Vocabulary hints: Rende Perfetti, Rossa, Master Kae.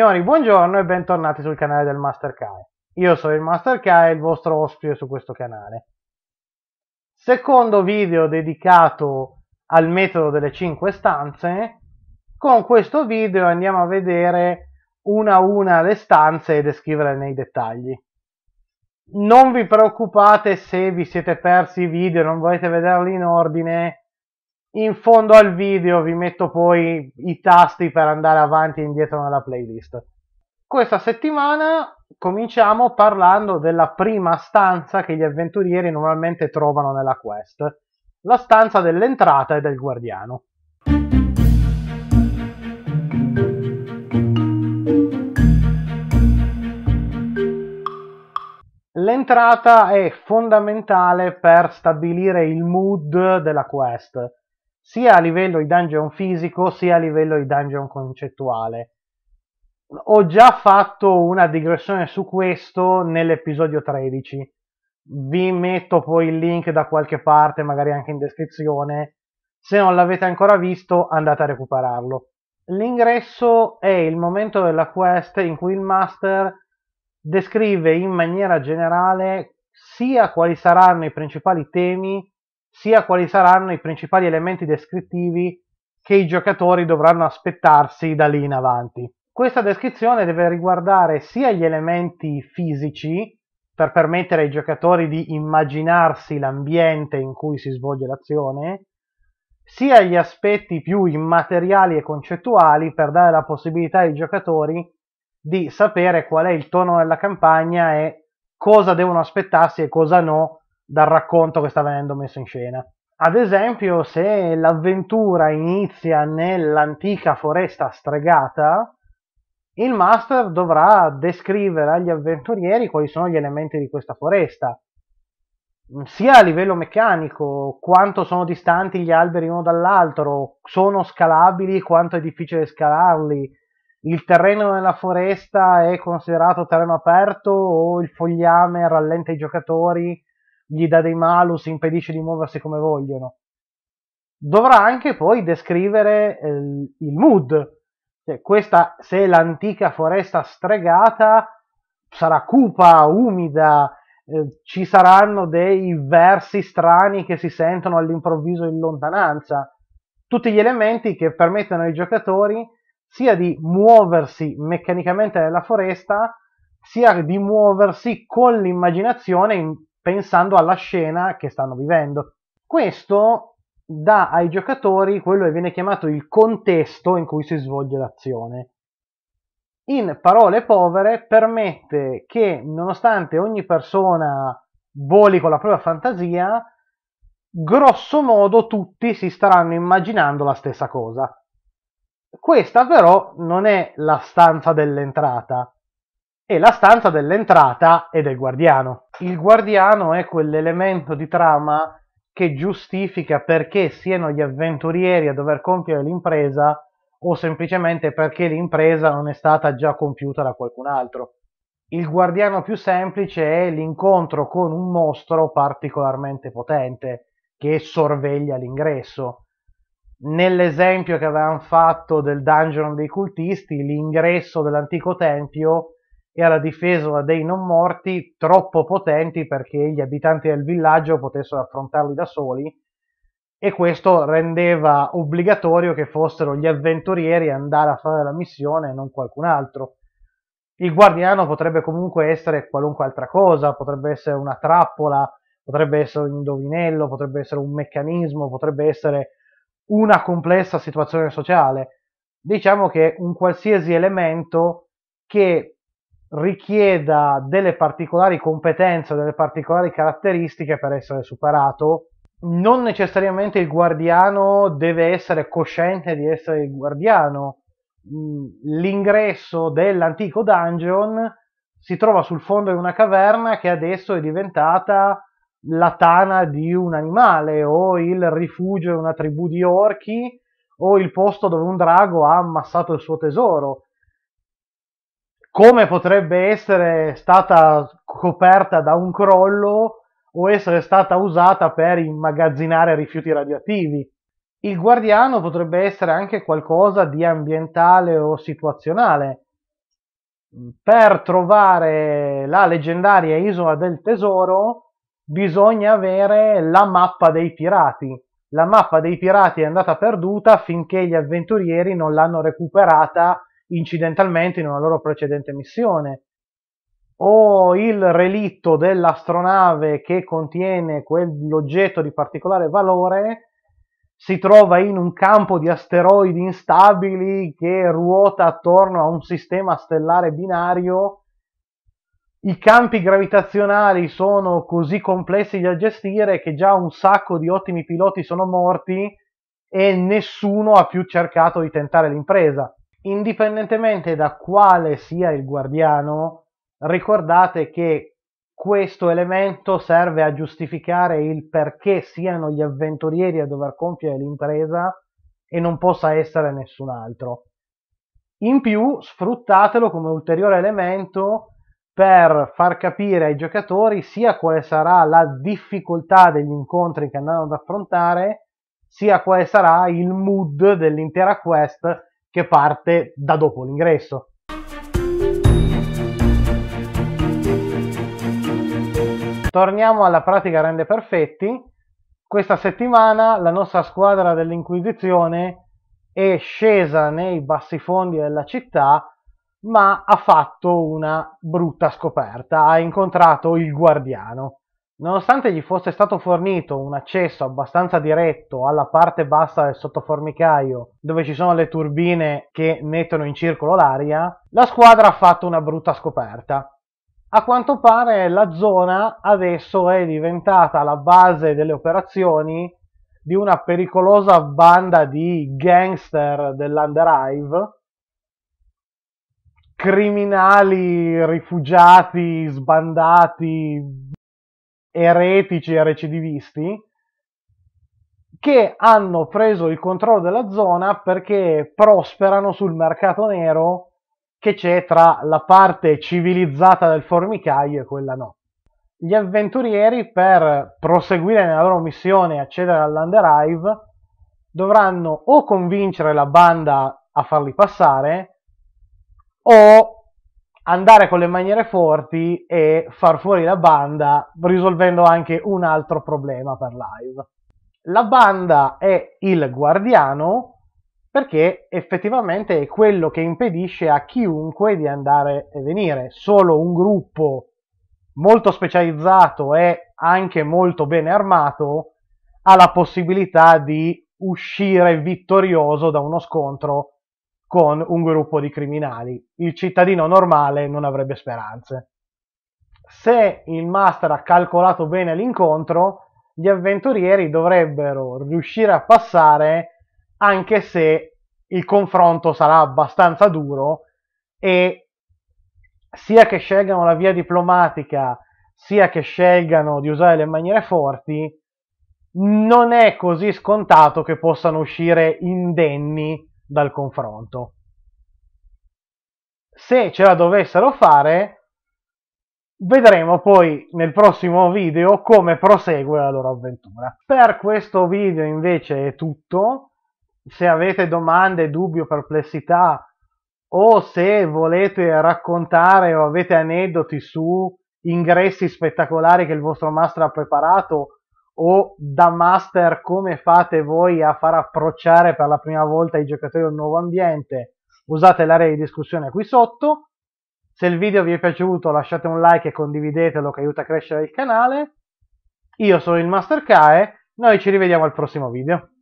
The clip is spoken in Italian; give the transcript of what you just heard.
Signori, buongiorno e bentornati sul canale del Master Kae. Io sono il Master Kae, il vostro ospite su questo canale. Secondo video dedicato al metodo delle 5 stanze. Con questo video andiamo a vedere una a una le stanze e descriverle nei dettagli. Non vi preoccupate se vi siete persi i video e non volete vederli in ordine. In fondo al video vi metto poi i tasti per andare avanti e indietro nella playlist. Questa settimana cominciamo parlando della prima stanza che gli avventurieri normalmente trovano nella quest, la stanza dell'entrata e del guardiano. L'entrata è fondamentale per stabilire il mood della quest, sia a livello di dungeon fisico, sia a livello di dungeon concettuale. Ho già fatto una digressione su questo nell'episodio 13. Vi metto poi il link da qualche parte, magari anche in descrizione. Se non l'avete ancora visto, andate a recuperarlo. L'ingresso è il momento della quest in cui il master descrive in maniera generale sia quali saranno i principali temi, sia quali saranno i principali elementi descrittivi che i giocatori dovranno aspettarsi da lì in avanti. Questa descrizione deve riguardare sia gli elementi fisici, per permettere ai giocatori di immaginarsi l'ambiente in cui si svolge l'azione, sia gli aspetti più immateriali e concettuali, per dare la possibilità ai giocatori di sapere qual è il tono della campagna e cosa devono aspettarsi e cosa no dal racconto che sta venendo messo in scena. Ad esempio, se l'avventura inizia nell'antica foresta stregata, il master dovrà descrivere agli avventurieri quali sono gli elementi di questa foresta, sia a livello meccanico, quanto sono distanti gli alberi uno dall'altro, sono scalabili, quanto è difficile scalarli, il terreno nella foresta è considerato terreno aperto o il fogliame rallenta i giocatori, gli dà dei malus, impedisce di muoversi come vogliono. Dovrà anche poi descrivere il mood. Cioè, questa, se l'antica foresta stregata sarà cupa, umida, ci saranno dei versi strani che si sentono all'improvviso in lontananza. Tutti gli elementi che permettono ai giocatori sia di muoversi meccanicamente nella foresta, sia di muoversi con l'immaginazione pensando alla scena che stanno vivendo. Questo dà ai giocatori quello che viene chiamato il contesto in cui si svolge l'azione. In parole povere, permette che, nonostante ogni persona voli con la propria fantasia, grosso modo tutti si staranno immaginando la stessa cosa. Questa però non è la stanza dell'entrata, è la stanza dell'entrata e del guardiano. Il guardiano è quell'elemento di trama che giustifica perché siano gli avventurieri a dover compiere l'impresa o semplicemente perché l'impresa non è stata già compiuta da qualcun altro. Il guardiano più semplice è l'incontro con un mostro particolarmente potente che sorveglia l'ingresso. Nell'esempio che avevamo fatto del dungeon dei cultisti, l'ingresso dell'antico tempio era difeso da dei non morti troppo potenti perché gli abitanti del villaggio potessero affrontarli da soli, e questo rendeva obbligatorio che fossero gli avventurieri a andare a fare la missione e non qualcun altro. Il guardiano potrebbe comunque essere qualunque altra cosa, potrebbe essere una trappola, potrebbe essere un indovinello, potrebbe essere un meccanismo, potrebbe essere una complessa situazione sociale. Diciamo che un qualsiasi elemento che richieda delle particolari competenze, delle particolari caratteristiche per essere superato. Non necessariamente il guardiano deve essere cosciente di essere il guardiano. L'ingresso dell'antico dungeon si trova sul fondo di una caverna che adesso è diventata la tana di un animale, o il rifugio di una tribù di orchi, o il posto dove un drago ha ammassato il suo tesoro. Come potrebbe essere stata coperta da un crollo o essere stata usata per immagazzinare rifiuti radioattivi. Il guardiano potrebbe essere anche qualcosa di ambientale o situazionale. per trovare la leggendaria Isola del Tesoro bisogna avere la mappa dei pirati. La mappa dei pirati è andata perduta finché gli avventurieri non l'hanno recuperata incidentalmente in una loro precedente missione. O il relitto dell'astronave che contiene quell'oggetto di particolare valore si trova in un campo di asteroidi instabili che ruota attorno a un sistema stellare binario. I campi gravitazionali sono così complessi da gestire che già un sacco di ottimi piloti sono morti e nessuno ha più cercato di tentare l'impresa. Indipendentemente da quale sia il guardiano, ricordate che questo elemento serve a giustificare il perché siano gli avventurieri a dover compiere l'impresa e non possa essere nessun altro. In più, sfruttatelo come ulteriore elemento per far capire ai giocatori sia quale sarà la difficoltà degli incontri che andranno ad affrontare, sia quale sarà il mood dell'intera quest che parte da dopo l'ingresso. Torniamo alla pratica Rende Perfetti. Questa settimana la nostra squadra dell'Inquisizione è scesa nei bassifondi della città, ma ha fatto una brutta scoperta, ha incontrato il guardiano. Nonostante gli fosse stato fornito un accesso abbastanza diretto alla parte bassa del sottoformicaio, dove ci sono le turbine che mettono in circolo l'aria, la squadra ha fatto una brutta scoperta. A quanto pare la zona adesso è diventata la base delle operazioni di una pericolosa banda di gangster dell'Underhive, criminali, rifugiati, sbandati, eretici e recidivisti, che hanno preso il controllo della zona perché prosperano sul mercato nero che c'è tra la parte civilizzata del formicaio e quella no. Gli avventurieri, per proseguire nella loro missione e accedere all'Underhive, dovranno o convincere la banda a farli passare o andare con le maniere forti e far fuori la banda, risolvendo anche un altro problema per live. La banda è il guardiano perché effettivamente è quello che impedisce a chiunque di andare e venire. Solo un gruppo molto specializzato e anche molto bene armato ha la possibilità di uscire vittorioso da uno scontro con un gruppo di criminali. Il cittadino normale non avrebbe speranze. Se il master ha calcolato bene l'incontro, gli avventurieri dovrebbero riuscire a passare anche se il confronto sarà abbastanza duro e sia che scelgano la via diplomatica sia che scelgano di usare le maniere forti, non è così scontato che possano uscire indenni dal confronto. Se ce la dovessero fare, vedremo poi nel prossimo video come prosegue la loro avventura. Per questo video invece è tutto. Se avete domande, dubbi o perplessità, o se volete raccontare o avete aneddoti su ingressi spettacolari che il vostro master ha preparato, o da master come fate voi a far approcciare per la prima volta i giocatori a un nuovo ambiente, usate l'area di discussione qui sotto. Se il video vi è piaciuto lasciate un like e condividetelo, che aiuta a crescere il canale. Io sono il Master Kae, noi ci rivediamo al prossimo video.